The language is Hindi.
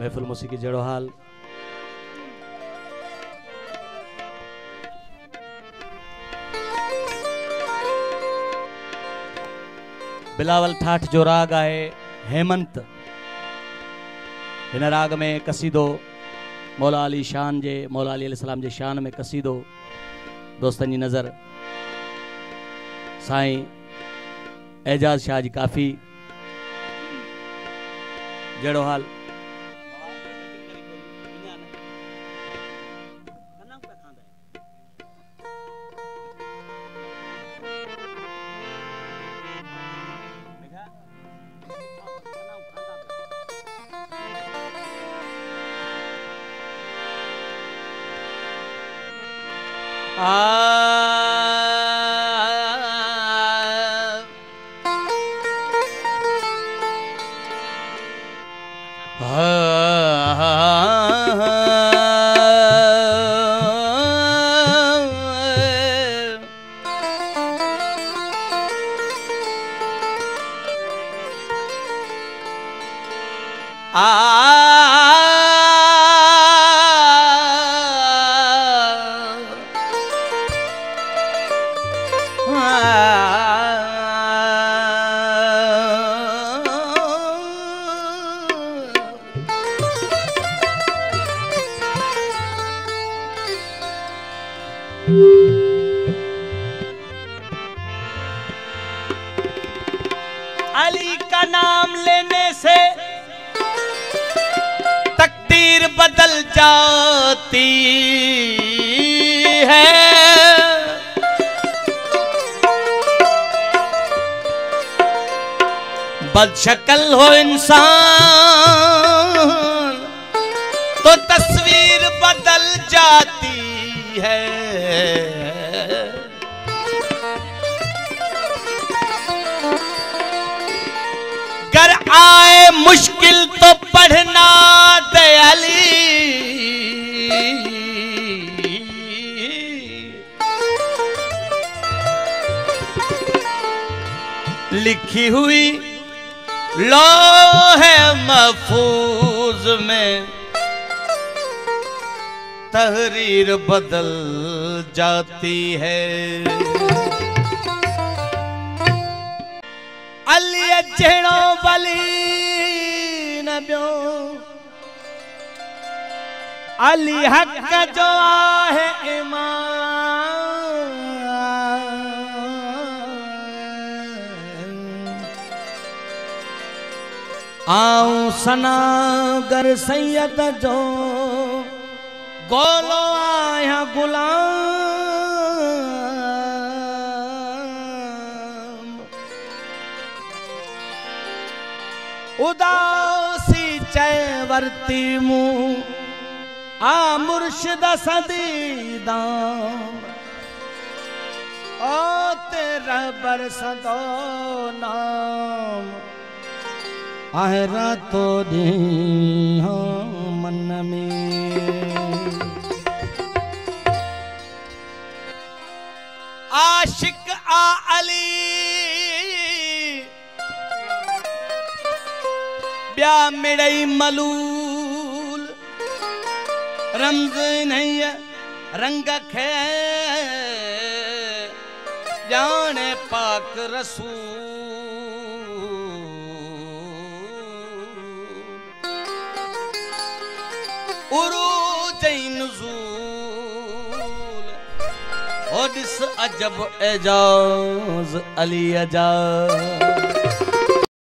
महफिल मौसीकी जड़ो हाल बिलावल ठाठ जो राग है हेमंत, इन राग में कसीदो मौला अली शान जे मौला अली अलैहिस्सलाम जे शान में कसीदो दोस्तन जी नज़र साईं एजाज शाह जी काफ़ी जड़ो हाल बदशक्ल हो इंसान तो तस्वीर बदल जाती है। घर आए मुश्किल तो पढ़ना दयाली लिखी हुई लौहे महफूज में तहरीर बदल जाती है। अली जड़ो बली न बियो अली हक जो आहे इमाम आऊं सना गर सैयद जो गोलो आया गुलाम उदासी चय वर्ती मुँह आ मुर्शिद सदीदा ओ तेरा बरसदो नाम आहरा तो दी मन में आशिक आ अली ब्या मिड़ई मलूल रंग नहीं रंग खे जाने पाक रसूल उरूज नुज़ूल और इस अजब एजाज अली एजाज